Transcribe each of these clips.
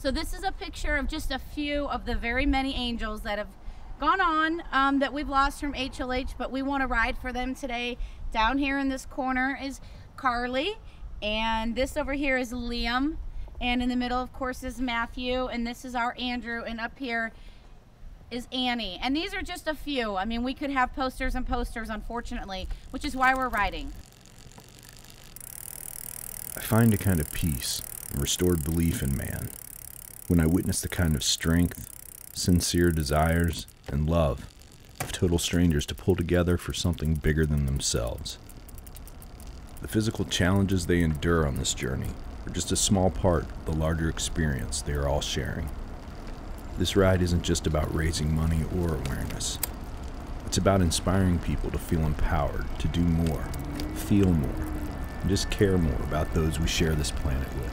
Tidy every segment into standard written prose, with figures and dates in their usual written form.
So this is a picture of just a few of the very many angels that have gone on that we've lost from HLH, but we want to ride for them today. Down here in this corner is Carly, and this over here is Liam, and in the middle of course is Matthew, and this is our Andrew, and up here is Annie. And these are just a few. I mean, we could have posters and posters, unfortunately, which is why we're riding. I find a kind of peace and restored belief in man when I witness the kind of strength, sincere desires, and love of total strangers to pull together for something bigger than themselves. The physical challenges they endure on this journey are just a small part of the larger experience they are all sharing. This ride isn't just about raising money or awareness. It's about inspiring people to feel empowered, to do more, feel more, and just care more about those we share this planet with.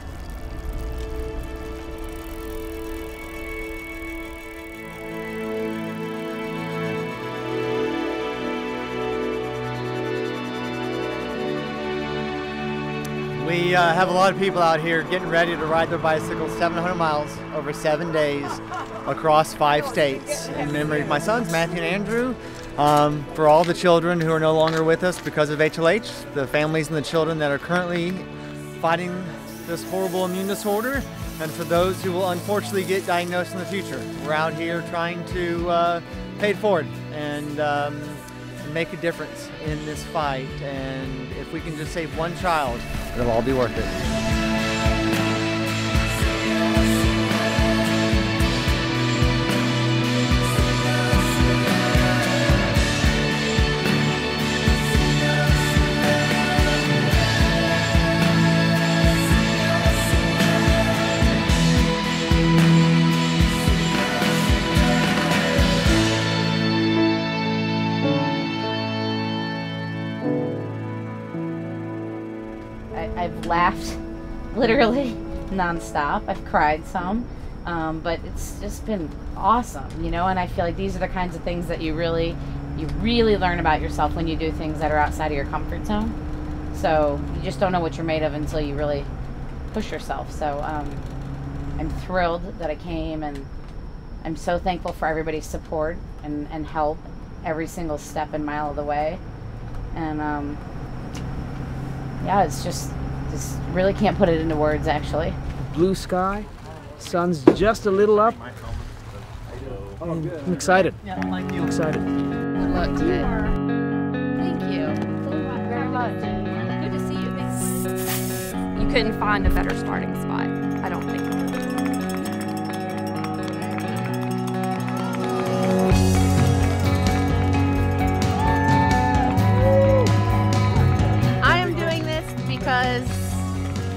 We have a lot of people out here getting ready to ride their bicycles 700 miles over 7 days across 5 states in memory of my sons, Matthew and Andrew. For all the children who are no longer with us because of HLH, the families and the children that are currently fighting this horrible immune disorder, and for those who will unfortunately get diagnosed in the future. We're out here trying to pay it forward and make a difference in this fight, and if we can just save one child, it'll all be worth it. I've laughed literally nonstop. I've cried some, but it's just been awesome, you know. And I feel like these are the kinds of things that you really learn about yourself when you do things that are outside of your comfort zone. So you just don't know what you're made of until you really push yourself. So I'm thrilled that I came, and I'm so thankful for everybody's support and help every single step and mile of the way. And yeah, it's just really can't put it into words, actually. Blue sky, sun's just a little up. I'm excited. Yeah, like you. I'm excited. Good luck today. Thank you. Very much. Good to see you. Thanks. You couldn't find a better starting spot, I don't think.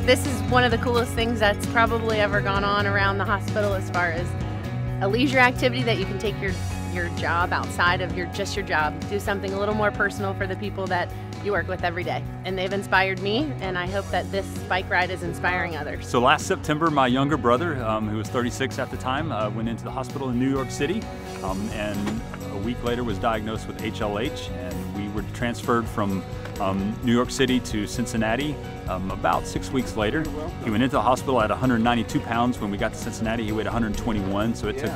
This is one of the coolest things that's probably ever gone on around the hospital as far as a leisure activity that you can take your job outside of just your job, do something a little more personal for the people that you work with every day. And they've inspired me, and I hope that this bike ride is inspiring others. So last September, my younger brother, who was 36 at the time, went into the hospital in New York City, and a week later was diagnosed with HLH, and we were transferred from New York City to Cincinnati about 6 weeks later. He went into the hospital at 192 pounds. When we got to Cincinnati, he weighed 121, so it took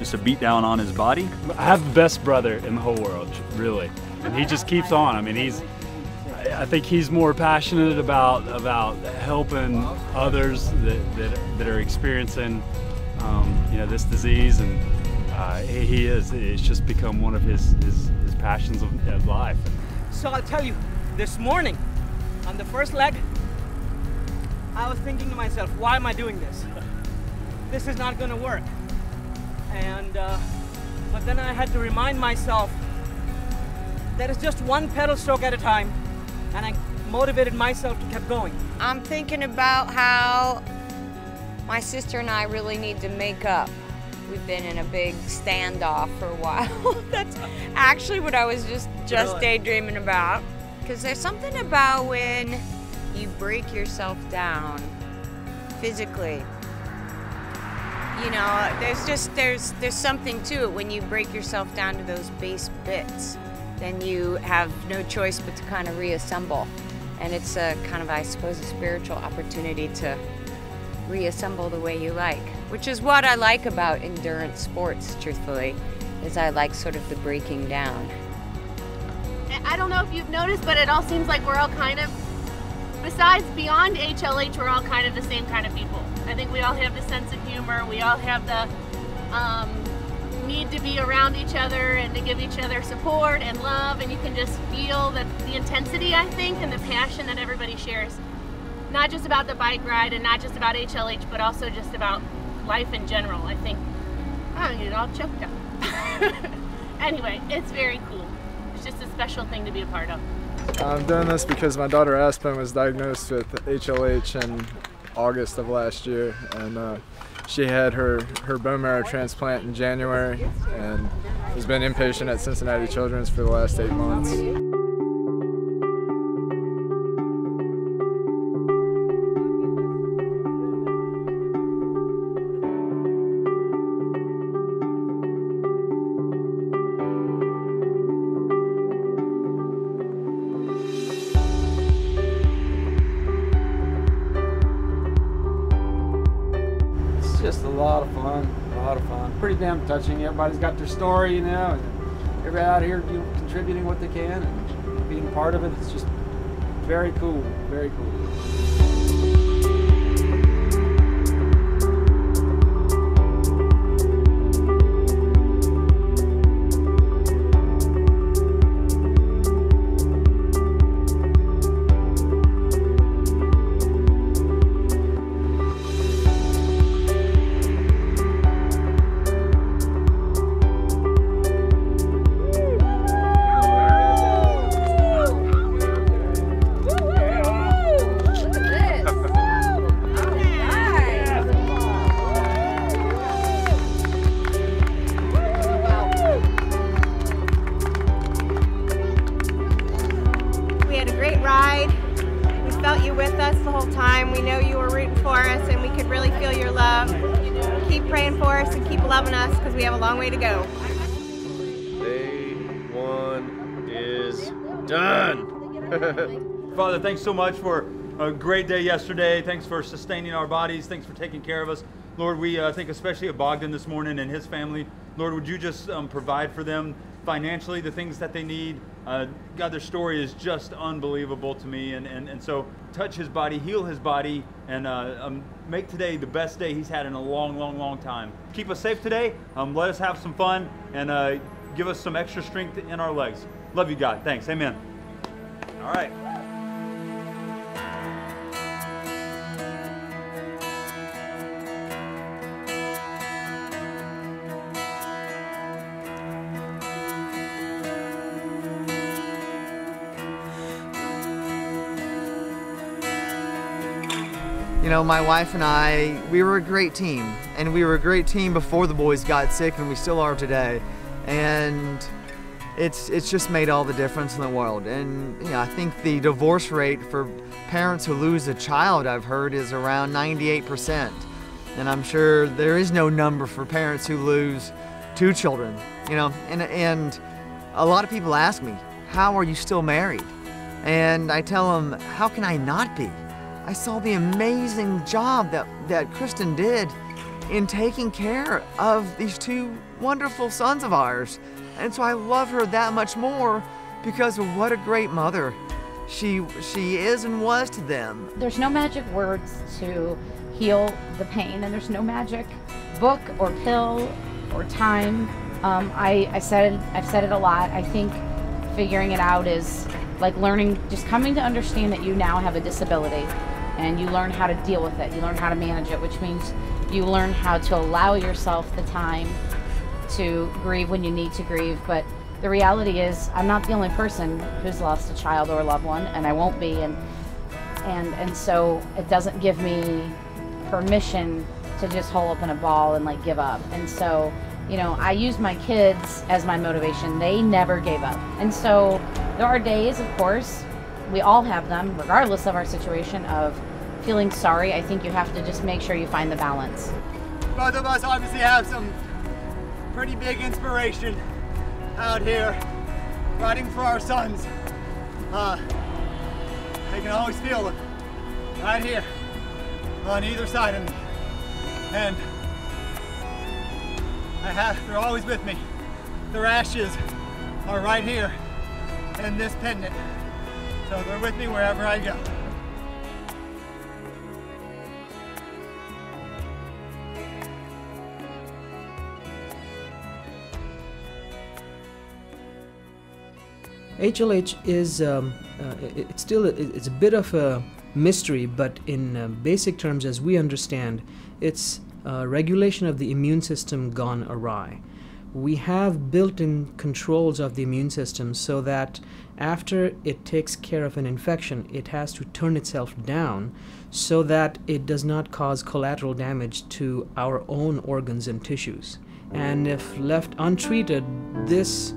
just a beat down on his body. I have the best brother in the whole world, really. And he just keeps on. I mean, I think he's more passionate about helping others that are experiencing you know, this disease, and it's just become one of his passions of life. So I'll tell you, this morning, on the first leg, I was thinking to myself, why am I doing this? This is not going to work. And but then I had to remind myself that it's just one pedal stroke at a time, and I motivated myself to keep going. I'm thinking about how my sister and I really need to make up. We've been in a big standoff for a while. That's actually what I was just daydreaming about. Because there's something about when you break yourself down physically. You know, there's something to it when you break yourself down to those base bits. Then you have no choice but to kind of reassemble. And it's a kind of, I suppose, a spiritual opportunity to reassemble the way you like, which is what I like about endurance sports, truthfully, is I like sort of the breaking down. I don't know if you've noticed, but it all seems like we're all kind of, besides beyond HLH, we're all kind of the same kind of people. I think we all have the sense of humor. We all have the need to be around each other and to give each other support and love, and you can just feel that the intensity, I think, and the passion that everybody shares. Not just about the bike ride and not just about HLH, but also just about life in general. I think, I get all choked up. Anyway, it's very cool. It's just a special thing to be a part of. I'm doing this because my daughter Aspen was diagnosed with HLH in August of last year, and she had her bone marrow transplant in January and has been inpatient at Cincinnati Children's for the last 8 months. Pretty damn touching. Everybody's got their story, you know, and everybody out here, you know, contributing what they can and being part of it. It's just very cool, very cool. Father, thanks so much for a great day yesterday. Thanks for sustaining our bodies. Thanks for taking care of us. Lord, we think especially of Bogdan this morning and his family. Lord, would you just provide for them financially the things that they need? God, their story is just unbelievable to me. And so touch his body, heal his body, and make today the best day he's had in a long, long, long time. Keep us safe today. Let us have some fun, and give us some extra strength in our legs. Love you, God. Thanks. Amen. All right. You know, my wife and I, we were a great team, and we were a great team before the boys got sick, and we still are today. And it's just made all the difference in the world. And you know, I think the divorce rate for parents who lose a child, I've heard, is around 98%. And I'm sure there is no number for parents who lose 2 children, you know. And a lot of people ask me, how are you still married? And I tell them, how can I not be? I saw the amazing job that Kristen did in taking care of these 2 wonderful sons of ours. And so I love her that much more because of what a great mother she is and was to them. There's no magic words to heal the pain, and there's no magic book or pill or time. I've said it a lot. I think figuring it out is like learning, just coming to understand that you now have a disability, and you learn how to deal with it. You learn how to manage it, which means you learn how to allow yourself the time to grieve when you need to grieve. But the reality is, I'm not the only person who's lost a child or a loved one, and I won't be, and so it doesn't give me permission to just hole up in a ball and like give up. And so, you know, I use my kids as my motivation. They never gave up. And so there are days, of course, we all have them, regardless of our situation, of feeling sorry. I think you have to just make sure you find the balance. Both of us obviously have some pretty big inspiration out here riding for our sons. They can always feel it right here on either side of me. And they're always with me. The rashes are right here in this pendant. So they're with me wherever I go. HLH is it's a bit of a mystery, but in basic terms, as we understand, it's regulation of the immune system gone awry. We have built-in controls of the immune system so that after it takes care of an infection, it has to turn itself down so that it does not cause collateral damage to our own organs and tissues. And if left untreated, this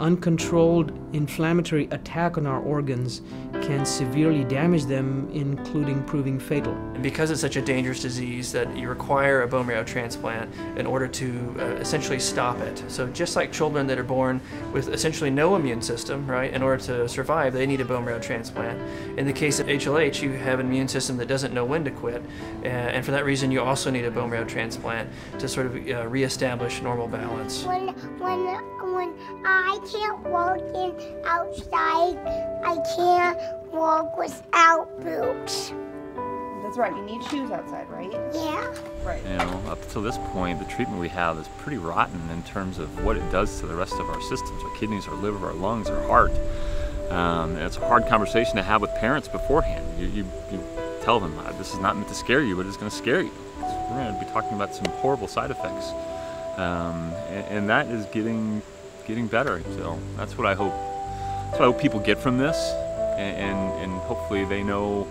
uncontrolled inflammatory attack on our organs can severely damage them, including proving fatal. And because it's such a dangerous disease that you require a bone marrow transplant in order to essentially stop it. So just like children that are born with essentially no immune system, right, in order to survive, they need a bone marrow transplant. In the case of HLH, you have an immune system that doesn't know when to quit, and for that reason you also need a bone marrow transplant to sort of reestablish normal balance. When I can't walk outside, I can't walk without boots. That's right, you need shoes outside, right? Yeah. Right. You know, up to this point, the treatment we have is pretty rotten in terms of what it does to the rest of our systems, our kidneys, our liver, our lungs, our heart. And it's a hard conversation to have with parents beforehand. You tell them, this is not meant to scare you, but it's going to scare you. So we're going to be talking about some horrible side effects. And that is getting better, so that's what I hope. That's what I hope people get from this, and hopefully they know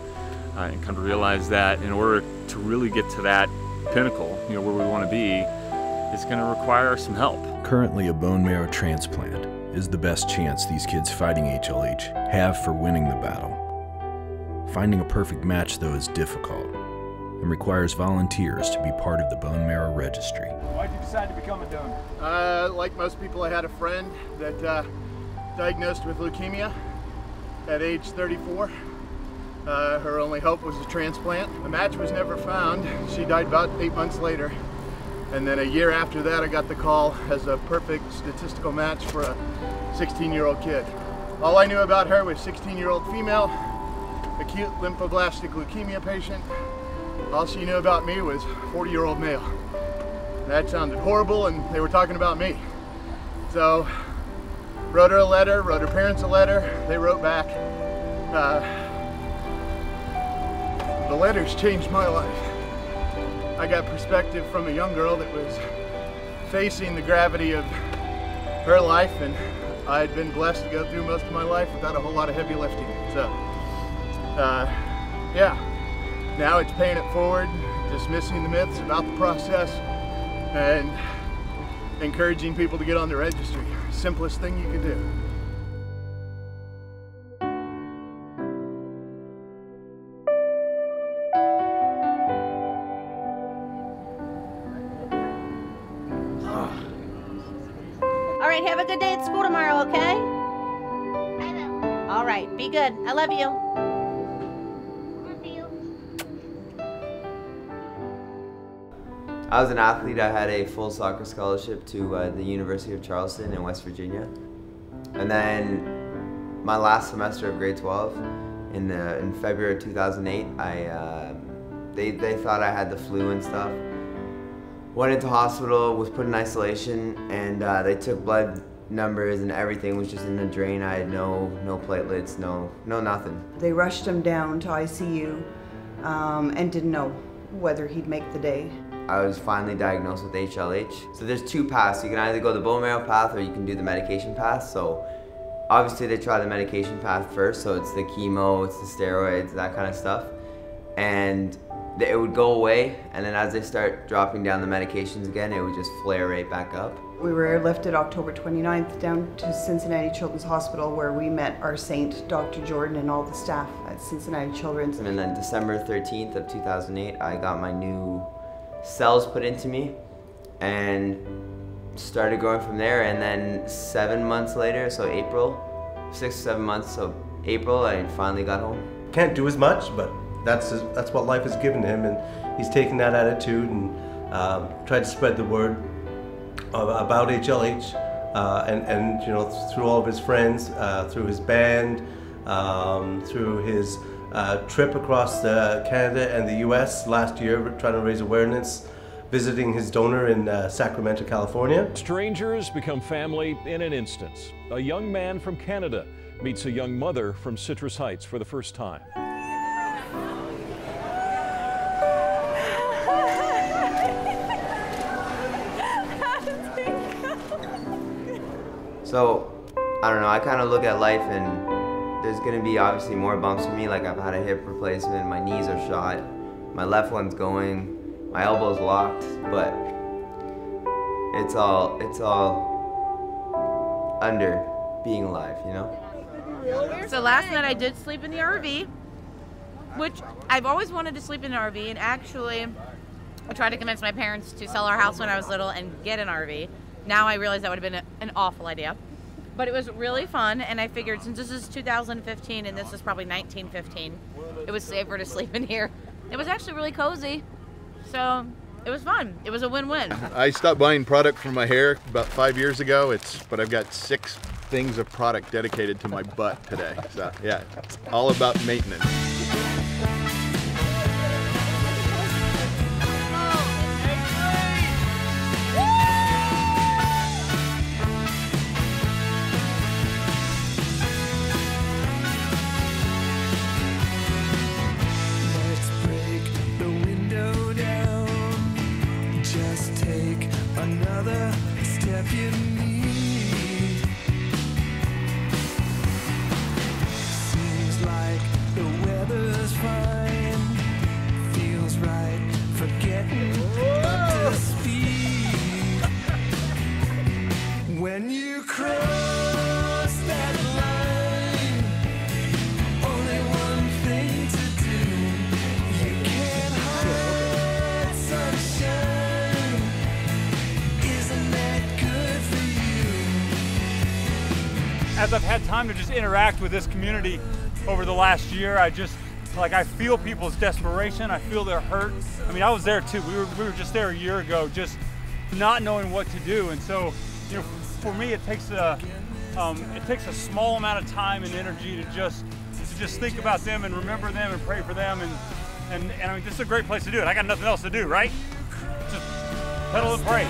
and come to realize that in order to really get to that pinnacle, you know, where we want to be, it's going to require some help. Currently, a bone marrow transplant is the best chance these kids fighting HLH have for winning the battle. Finding a perfect match, though, is difficult and requires volunteers to be part of the bone marrow registry. Why did you decide to become a donor? Like most people, I had a friend that diagnosed with leukemia at age 34. Her only hope was a transplant. A match was never found. She died about 8 months later. And then a year after that, I got the call as a perfect statistical match for a 16-year-old kid. All I knew about her was 16-year-old female, acute lymphoblastic leukemia patient. All she knew about me was 40-year-old male. That sounded horrible, and they were talking about me. So, wrote her a letter, wrote her parents a letter. They wrote back. The letters changed my life. I got perspective from a young girl that was facing the gravity of her life, and I had been blessed to go through most of my life without a whole lot of heavy lifting. So, yeah. Now it's paying it forward, dismissing the myths about the process, and encouraging people to get on the registry. Simplest thing you can do. All right, have a good day at school tomorrow, okay? I will. All right, be good. I love you. I was an athlete. I had a full soccer scholarship to the University of Charleston in West Virginia. And then my last semester of grade 12, in February of 2008, they thought I had the flu and stuff. Went into hospital, was put in isolation, and they took blood numbers and everything was just in the drain. I had no platelets, no nothing. They rushed him down to ICU and didn't know whether he'd make the day. I was finally diagnosed with HLH. So there's two paths. You can either go the bone marrow path or you can do the medication path. So obviously they try the medication path first. So it's the chemo, it's the steroids, that kind of stuff. And it would go away. And then as they start dropping down the medications again, it would just flare right back up. We were airlifted October 29th down to Cincinnati Children's Hospital, where we met our saint, Dr. Jordan, and all the staff at Cincinnati Children's. And then December 13th of 2008, I got my new cells put into me and started growing from there. And then 7 months later, so April, 6 or 7 months, so April, I finally got home. Can't do as much, but that's what life has given him, and he's taken that attitude and tried to spread the word about HLH and you know, through all of his friends, through his band, through his trip across Canada and the U.S. last year, trying to raise awareness, visiting his donor in Sacramento, California. Strangers become family in an instant. A young man from Canada meets a young mother from Citrus Heights for the first time. So, I don't know, I kind of look at life and there's going to be obviously more bumps for me. Like, I've had a hip replacement, my knees are shot, my left one's going, my elbow's locked, but it's all under being alive, you know? So last night I did sleep in the RV, which I've always wanted to sleep in an RV, and actually I tried to convince my parents to sell our house when I was little and get an RV. Now I realize that would have been an awful idea, but it was really fun, and I figured since this is 2015 and this is probably 1915, it was safer to sleep in here. It was actually really cozy, so it was fun. It was a win-win. I stopped buying product for my hair about 5 years ago, but I've got 6 things of product dedicated to my butt today, so yeah, it's all about maintenance. As I've had time to just interact with this community over the last year, I feel people's desperation, I feel their hurt. I mean, I was there too. We were just there a year ago, just not knowing what to do. And so, you know, for me, it takes a small amount of time and energy to just think about them and remember them and pray for them. And I mean, this is a great place to do it. I got nothing else to do, right? Just pedal and pray.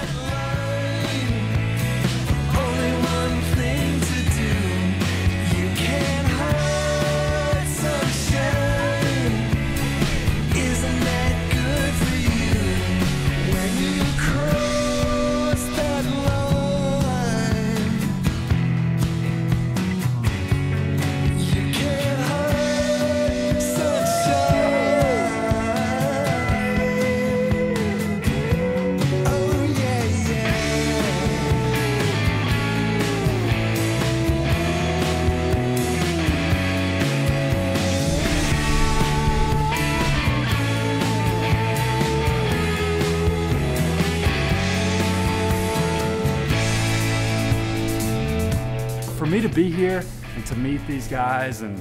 For me to be here and to meet these guys and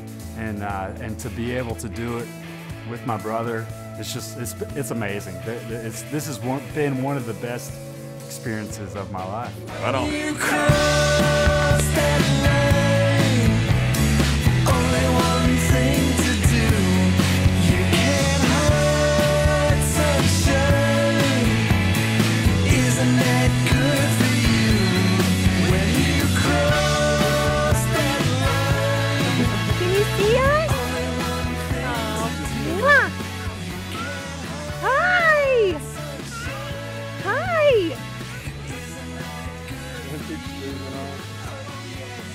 to be able to do it with my brother, it's amazing. This has been one of the best experiences of my life. Right on.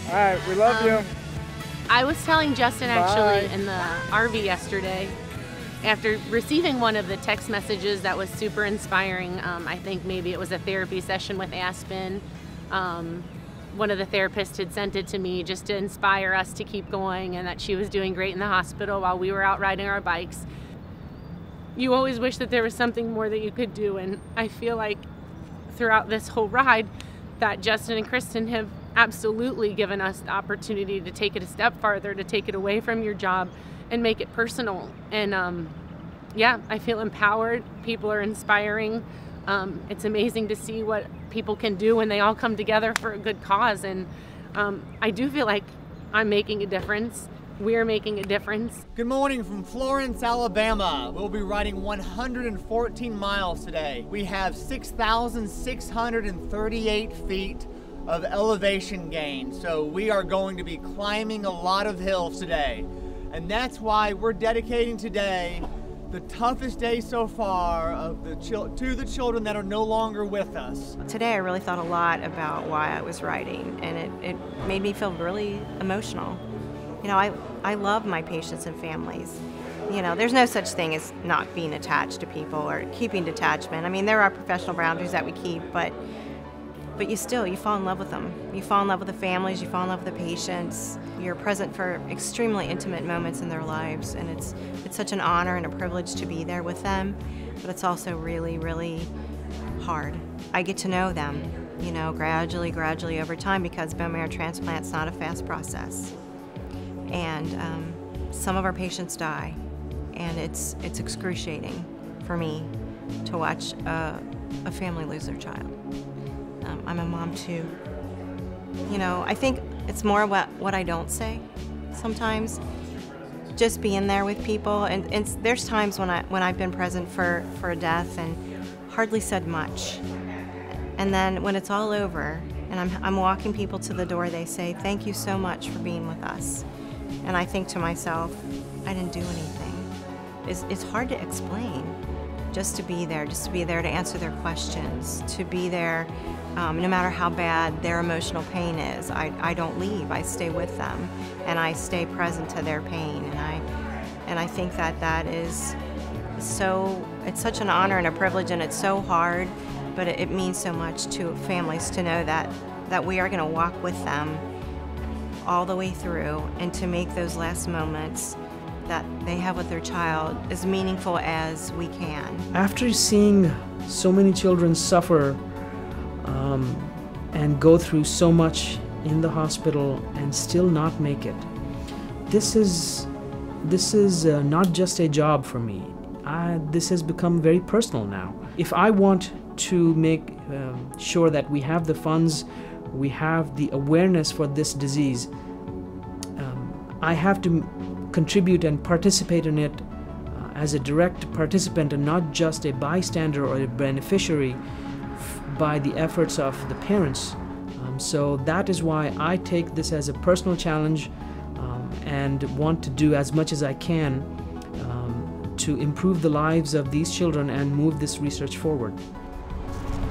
All right, we love you. I was telling Justin actually in the RV yesterday, after receiving one of the text messages that was super inspiring. I think maybe it was a therapy session with Aspen. One of the therapists had sent it to me just to inspire us to keep going, and that she was doing great in the hospital while we were out riding our bikes. You always wish that there was something more that you could do, and I feel like throughout this whole ride that Justin and Kristen have absolutely given us the opportunity to take it a step farther, to take it away from your job and make it personal. And yeah, I feel empowered. People are inspiring. It's amazing to see what people can do when they all come together for a good cause. And I do feel like I'm making a difference. We're making a difference. Good morning from Florence, Alabama. We'll be riding 114 miles today. We have 6,638 feet of elevation gain. So we are going to be climbing a lot of hills today. And that's why we're dedicating today, the toughest day so far, to the children that are no longer with us. Today I really thought a lot about why I was riding, and it made me feel really emotional. You know, I love my patients and families. You know, there's no such thing as not being attached to people or keeping detachment. I mean, there are professional boundaries that we keep, but you fall in love with them. You fall in love with the families, you fall in love with the patients. You're present for extremely intimate moments in their lives, and it's such an honor and a privilege to be there with them, but it's also really, really hard. I get to know them, you know, gradually over time, because bone marrow transplant's not a fast process. And some of our patients die, and it's excruciating for me to watch a family lose their child. I'm a mom too. You know, I think it's more what I don't say sometimes. Just being there with people, and there's times when I've been present for a death and hardly said much. And then when it's all over and I'm walking people to the door, they say, "Thank you so much for being with us." And I think to myself, I didn't do anything. It's hard to explain. Just to be there to answer their questions, to be there no matter how bad their emotional pain is. I don't leave, I stay with them, and I stay present to their pain. And I think that is so, it's such an honor and a privilege, and it's so hard, but it means so much to families to know that we are gonna walk with them all the way through, and to make those last moments that they have with their child as meaningful as we can. After seeing so many children suffer and go through so much in the hospital and still not make it, this is not just a job for me. This has become very personal now. If I want to make sure that we have the funds, we have the awareness for this disease, I have to contribute and participate in it as a direct participant and not just a bystander or a beneficiary by the efforts of the parents. So that is why I take this as a personal challenge and want to do as much as I can to improve the lives of these children and move this research forward.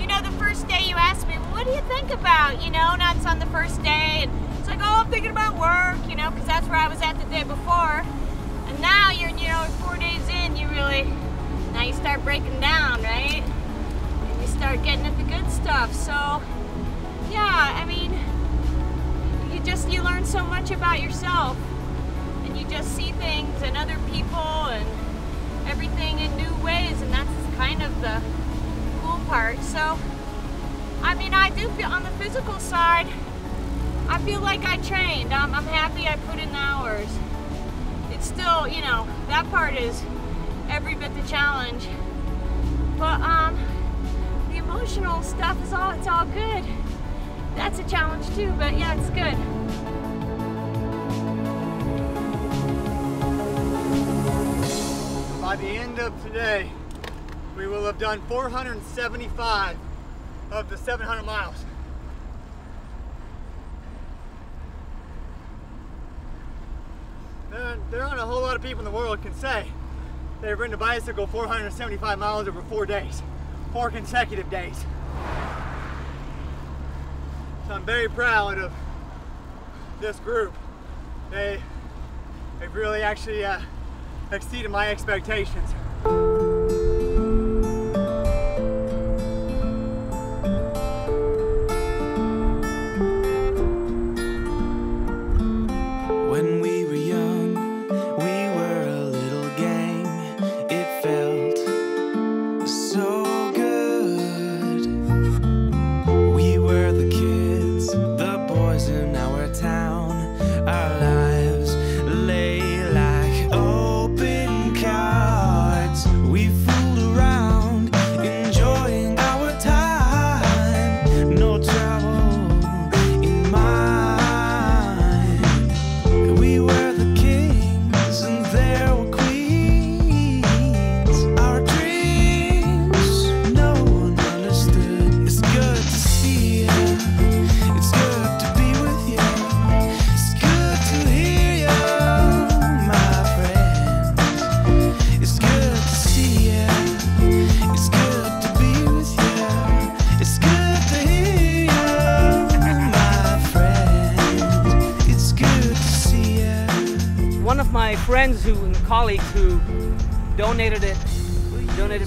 You know, the first day you asked me, what do you think about, you know, not on the first day? It's like, oh, I'm thinking about work, you know, because that's where I was at the day before. And now you're, you know, 4 days in, now you start breaking down, right? And you start getting at the good stuff. So, yeah, I mean, you learn so much about yourself. And you just see things and other people and everything in new ways. And that's kind of the cool part. So, I mean, I do feel on the physical side, I feel like I trained. I'm happy I put in the hours. It's still, you know, that part is every bit the challenge. But the emotional stuff it's all good. That's a challenge too, but yeah, it's good. By the end of today, we will have done 475 of the 700 miles. There aren't a whole lot of people in the world can say they've ridden a bicycle 475 miles over 4 days, 4 consecutive days. So I'm very proud of this group. They've really actually exceeded my expectations. Our lives lay like friends who and colleagues who donated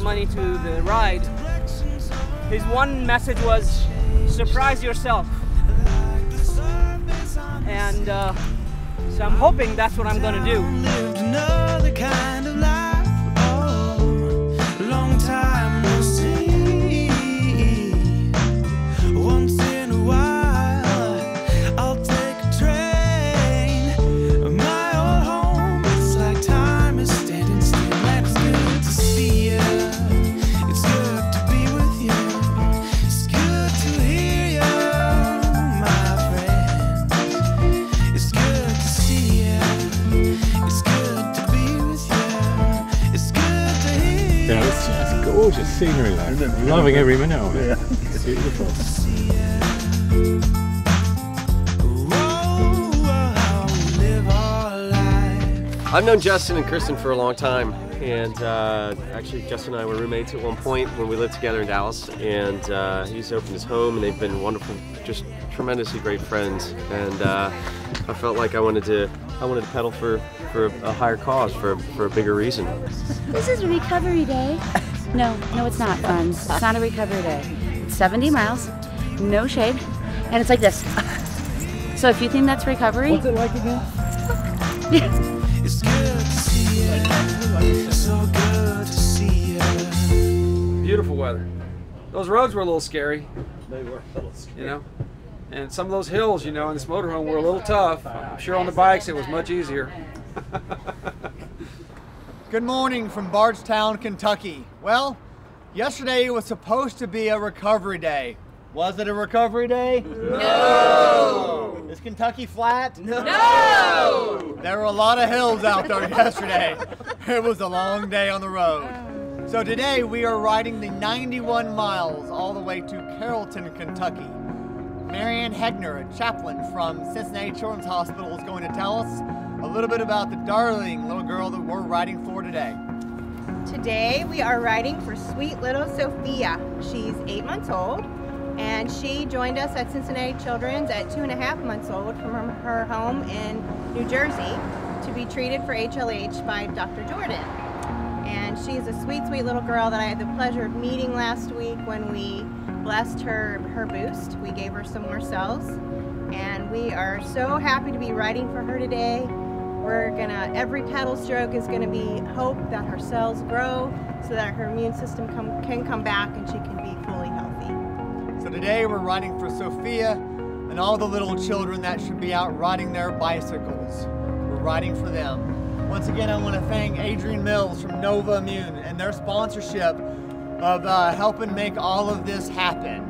money to the ride, his one message was, surprise yourself. And so I'm hoping that's what I'm gonna do. Lived another kind of life, oh, long time no see. Once in a while, I'll take a train. My old home, it's like time is standing still. It's good to see you. It's good to be with you. It's good to hear you, my friend. It's good to see you. It's good to be with you. It's good to hear you. Yeah, it's just gorgeous scenery though. I'm loving every minute of it. Yeah. It's beautiful. I've known Justin and Kristen for a long time, and actually Justin and I were roommates at one point when we lived together in Dallas, and he's opened his home and they've been wonderful, just tremendously great friends, and I felt like I wanted to pedal for a higher cause, for a bigger reason. This is recovery day. No, it's not, friends. It's not a recovery day. It's 70 miles, no shade, and it's like this. So if you think that's recovery... What's it like again? Yeah. It's good to see you, so good to see you. Beautiful weather. Those roads were a little scary. They were a little scary. You know? And some of those hills, you know, in this motorhome were a little tough. I'm sure on the bikes it was much easier. Good morning from Bardstown, Kentucky. Well, yesterday was supposed to be a recovery day. Was it a recovery day? No! Is Kentucky flat? No! There were a lot of hills out there yesterday. It was a long day on the road. So today we are riding the 91 miles all the way to Carrollton, Kentucky. Marianne Hegner, a chaplain from Cincinnati Children's Hospital, is going to tell us a little bit about the darling little girl that we're riding for today. Today we are riding for sweet little Sophia. She's 8 months old. And she joined us at Cincinnati Children's at 2.5 months old from her home in New Jersey to be treated for HLH by Dr. Jordan. And she's a sweet, sweet little girl that I had the pleasure of meeting last week when we blessed her boost. We gave her some more cells. And we are so happy to be riding for her today. Every pedal stroke is gonna be hope that her cells grow so that her immune system can come back and she can be fully healthy. So today we're riding for Sophia and all the little children that should be out riding their bicycles. We're riding for them. Once again, I want to thank Adrian Mills from Nova Immune and their sponsorship of helping make all of this happen.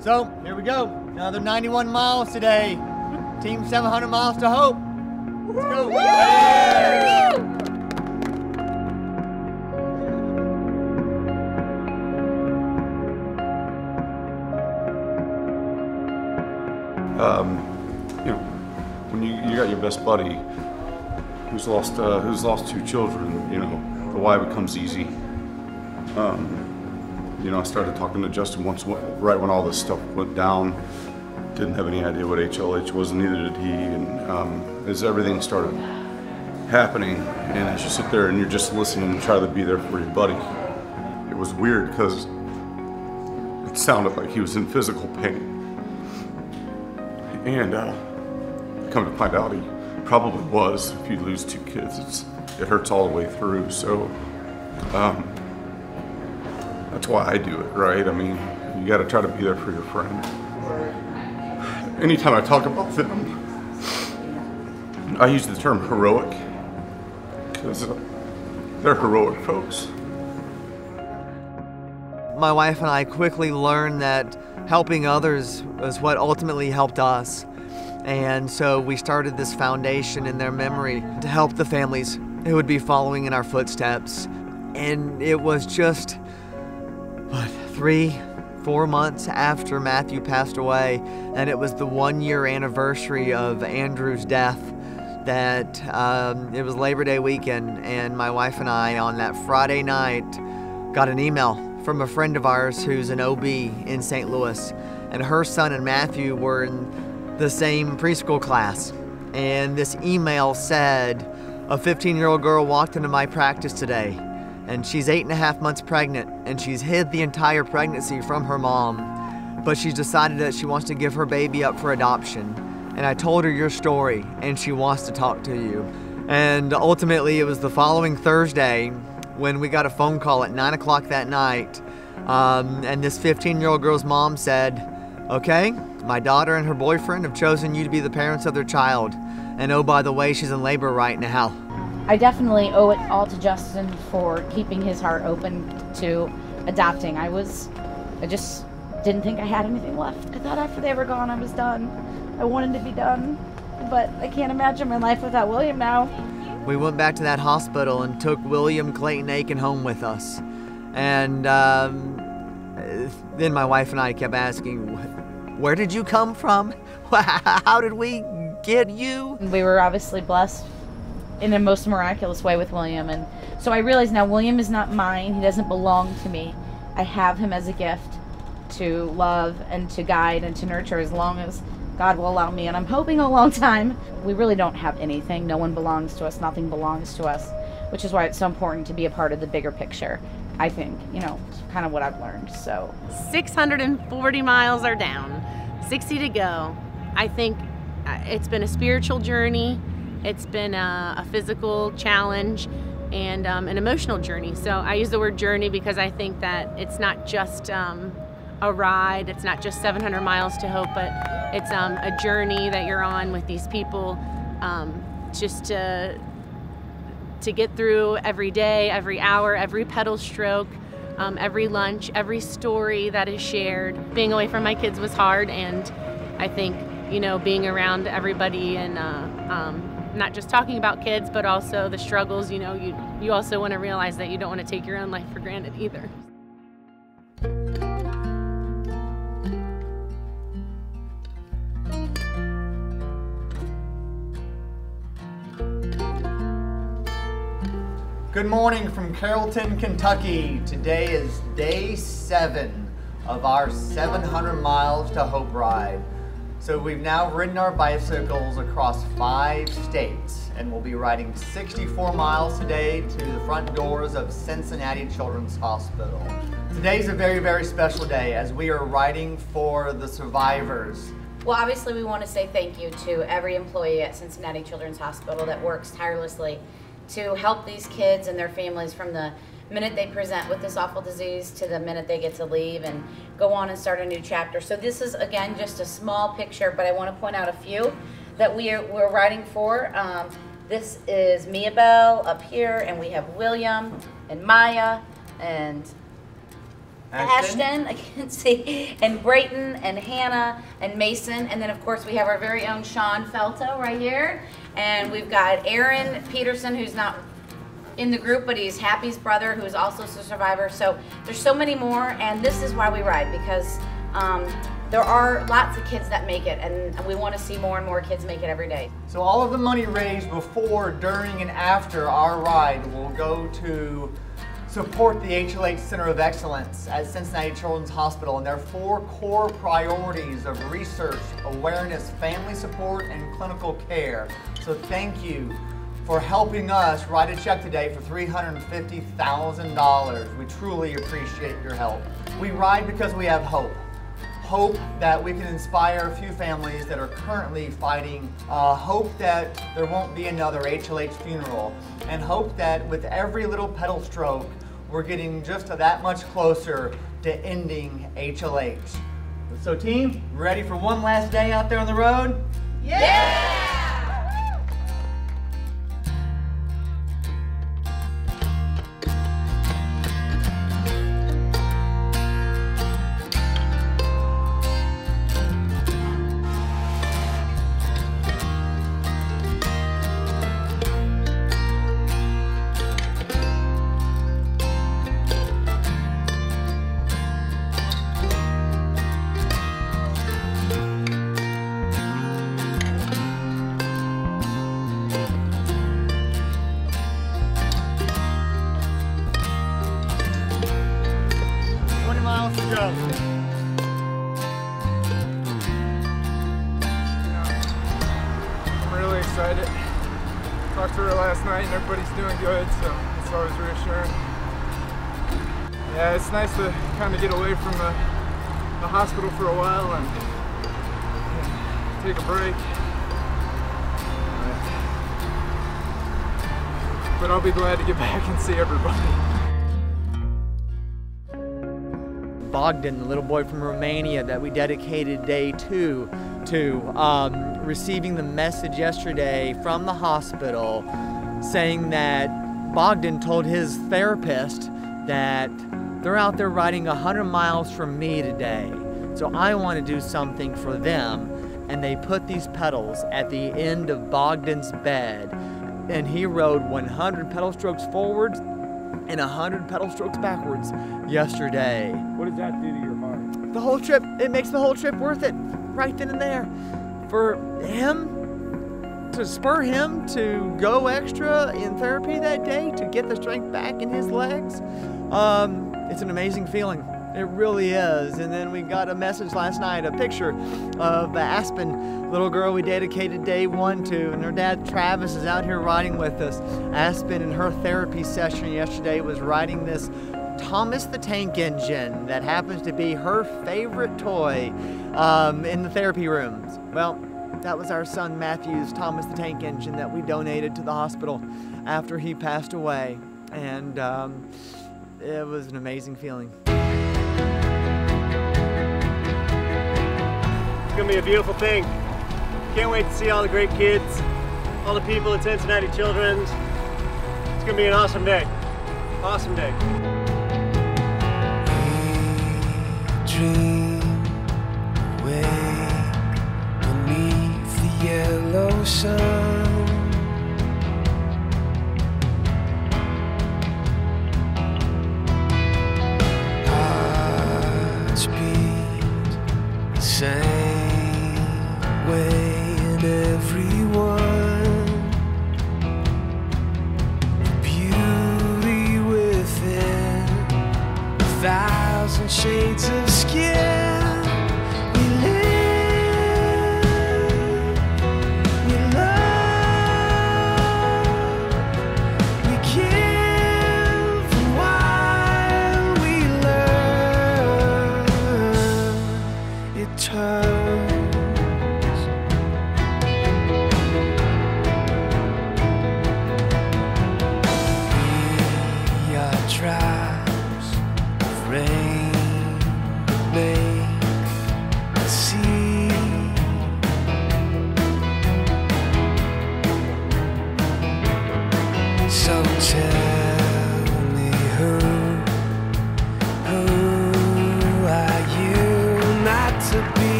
So here we go. Another 91 miles today. Team 700 miles to hope. Let's go. Woo! You know, when you got your best buddy who's lost two children, you know, the why becomes easy. You know, I started talking to Justin right when all this stuff went down. Didn't have any idea what HLH was, neither did he. And as everything started happening, and as you sit there and you're just listening and try to be there for your buddy, it was weird because it sounded like he was in physical pain. And come to find out, he probably was. If you lose two kids, it hurts all the way through. So that's why I do it, right? I mean, you got to try to be there for your friend. Anytime I talk about them, I use the term heroic because they're heroic folks. My wife and I quickly learned that helping others was what ultimately helped us. And so we started this foundation in their memory to help the families who would be following in our footsteps. And it was just, what, 3-4 months after Matthew passed away, and it was the 1-year anniversary of Andrew's death, that it was Labor Day weekend, and my wife and I on that Friday night got an email from a friend of ours who's an OB in St. Louis, and her son and Matthew were in the same preschool class. And this email said, A 15-year-old girl walked into my practice today, and she's 8.5 months pregnant, and she's hid the entire pregnancy from her mom. But she's decided that she wants to give her baby up for adoption. And I told her your story, and she wants to talk to you. And ultimately, it was the following Thursday when we got a phone call at 9 o'clock that night, and this 15-year-old girl's mom said, "Okay, my daughter and her boyfriend have chosen you to be the parents of their child. And oh, by the way, she's in labor right now." I definitely owe it all to Justin for keeping his heart open to adopting. I just didn't think I had anything left. I thought after they were gone, I was done. I wanted to be done, but I can't imagine my life without William now. We went back to that hospital and took William Clayton Aiken home with us. And then my wife and I kept asking, "Where did you come from? How did we get you?" We were obviously blessed in the most miraculous way with William. And so I realize now William is not mine. He doesn't belong to me. I have him as a gift to love and to guide and to nurture as long as God will allow me. And I'm hoping a long time. We really don't have anything. No one belongs to us. Nothing belongs to us, which is why it's so important to be a part of the bigger picture. I think, you know, kind of what I've learned, so. 640 miles are down, 60 to go. I think it's been a spiritual journey, it's been a physical challenge, and an emotional journey. So I use the word journey because I think that it's not just a ride, it's not just 700 miles to hope, but it's a journey that you're on with these people, just to get through every day, every hour, every pedal stroke, every lunch, every story that is shared. Being away from my kids was hard, and I think, you know, being around everybody and not just talking about kids, but also the struggles, you know, you also want to realize that you don't want to take your own life for granted either. Good morning from Carrollton, Kentucky. Today is day 7 of our 700 miles to Hope ride. So we've now ridden our bicycles across 5 states, and we'll be riding 64 miles today to the front doors of Cincinnati Children's Hospital. Today's a very, very special day as we are riding for the survivors. Well, obviously we want to say thank you to every employee at Cincinnati Children's Hospital that works tirelessly to help these kids and their families from the minute they present with this awful disease to the minute they get to leave and go on and start a new chapter. So this is, again, just a small picture, but I want to point out a few that we're riding for. This is Mia Bell up here, and we have William and Maya and Ashton, I can't see, and Brayton and Hannah and Mason, and then of course we have our very own Sean Felto right here, and we've got Aaron Peterson, who's not in the group, but he's Happy's brother, who's also a survivor. So there's so many more, and this is why we ride, because there are lots of kids that make it, and we want to see more and more kids make it every day. So all of the money raised before, during, and after our ride will go to support the HLH Center of Excellence at Cincinnati Children's Hospital and their 4 core priorities of research, awareness, family support, and clinical care. So thank you for helping us write a check today for $350,000. We truly appreciate your help. We ride because we have hope. Hope that we can inspire a few families that are currently fighting. Hope that there won't be another HLH funeral. And hope that with every little pedal stroke, we're getting just that much closer to ending HLH. So team, ready for one last day out there on the road? Yeah! through it last night and everybody's doing good, so it's always reassuring. Yeah, it's nice to kind of get away from the hospital for a while and take a break. But I'll be glad to get back and see everybody. Bogdan, the little boy from Romania that we dedicated day 2 to, receiving the message yesterday from the hospital saying that Bogdan told his therapist that they're out there riding 100 miles from me today, so I want to do something for them. And they put these pedals at the end of Bogdan's bed, and he rode 100 pedal strokes forwards and 100 pedal strokes backwards yesterday. What does that do to your mind? The whole trip, it makes the whole trip worth it, right then and there. For him, to spur him to go extra in therapy that day, to get the strength back in his legs, it's an amazing feeling. It really is. And then we got a message last night, a picture of the Aspen little girl we dedicated day 1 to, and her dad Travis is out here riding with us. Aspen, in her therapy session yesterday, was riding this Thomas the Tank Engine that happens to be her favorite toy in the therapy rooms. Well, that was our son Matthew's Thomas the Tank Engine that we donated to the hospital after he passed away, and it was an amazing feeling. It's going to be a beautiful thing. Can't wait to see all the great kids, all the people at Cincinnati Children's. It's going to be an awesome day. Awesome day. Dream away beneath the yellow sun. Hearts beat the same. And everyone, the beauty within, a 1,000 shades of skin.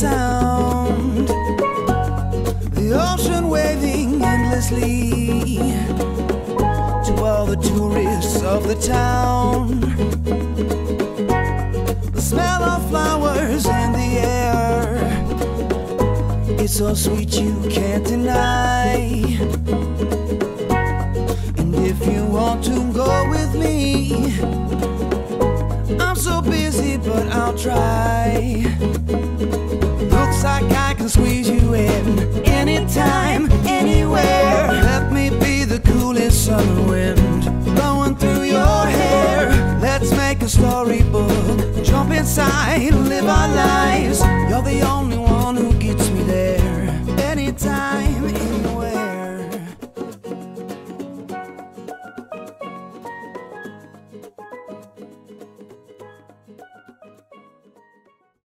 sound, the ocean waving endlessly to all the tourists of the town, the smell of flowers in the air, it's so sweet you can't deny. And if you want to go with me, I'm so busy but I'll try. Looks like I can squeeze you in anytime, anywhere. Let me be the coolest summer wind blowing through your hair. Let's make a storybook, jump inside, live our lives. You're the only